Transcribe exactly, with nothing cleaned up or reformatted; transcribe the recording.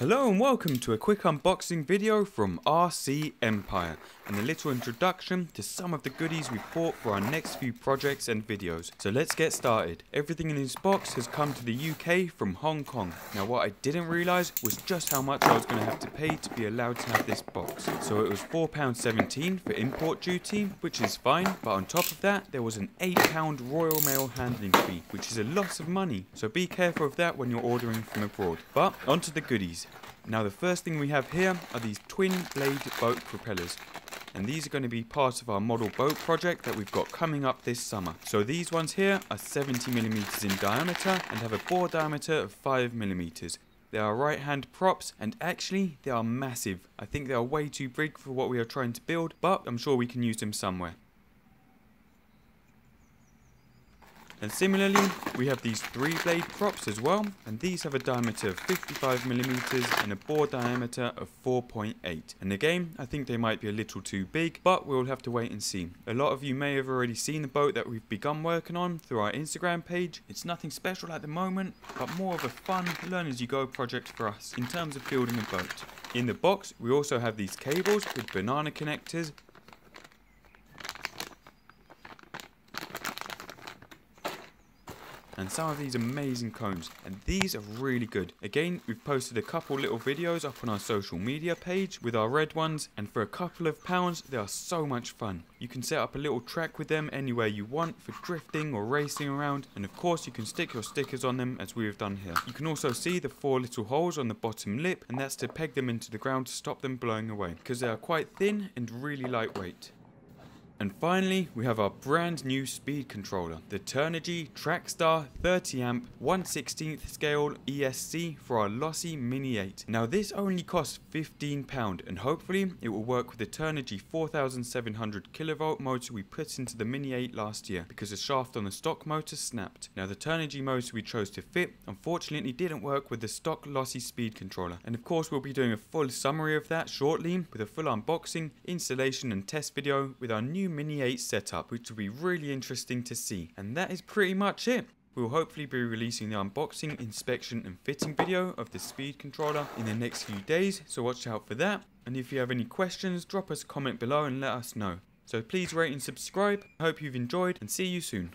Hello and welcome to a quick unboxing video from R C Empire and a little introduction to some of the goodies we've bought for our next few projects and videos. So let's get started. Everything in this box has come to the U K from Hong Kong. Now what I didn't realise was just how much I was going to have to pay to be allowed to have this box. So it was four pounds seventeen for import duty, which is fine, but on top of that there was an eight pound Royal Mail handling fee, which is a lot of money. So be careful of that when you're ordering from abroad. But onto the goodies. Now the first thing we have here are these twin blade boat propellers, and these are going to be part of our model boat project that we've got coming up this summer. So these ones here are seventy millimeters in diameter and have a bore diameter of five millimeters. They are right hand props, and actually they are massive. I think they are way too big for what we are trying to build, but I'm sure we can use them somewhere. And similarly, we have these three blade props as well, and these have a diameter of fifty-five millimeters and a bore diameter of four point eight. And again, I think they might be a little too big, but we'll have to wait and see. A lot of you may have already seen the boat that we've begun working on through our Instagram page. It's nothing special at the moment, but more of a fun, learn as you go project for us in terms of building a boat. In the box, we also have these cables with banana connectors, and some of these amazing cones, and these are really good. Again, we've posted a couple little videos up on our social media page with our red ones, and for a couple of pounds they are so much fun. You can set up a little track with them anywhere you want for drifting or racing around, and of course you can stick your stickers on them as we have done here. You can also see the four little holes on the bottom lip, and that's to peg them into the ground to stop them blowing away, because they are quite thin and really lightweight. And finally, we have our brand new speed controller, the Turnigy Trackstar thirty amp one sixteenth scale E S C for our Lossy Mini eight. Now this only costs fifteen pounds, and hopefully it will work with the Turnigy four thousand seven hundred kilovolt motor we put into the Mini eight last year, because the shaft on the stock motor snapped. Now the Turnigy motor we chose to fit unfortunately didn't work with the stock Lossy speed controller, and of course we'll be doing a full summary of that shortly with a full unboxing, installation and test video with our new Mini eight setup, which will be really interesting to see. And that is pretty much it. We'll hopefully be releasing the unboxing, inspection and fitting video of the speed controller in the next few days, so watch out for that. And if you have any questions, drop us a comment below and let us know. So please rate and subscribe. I hope you've enjoyed, and see you soon.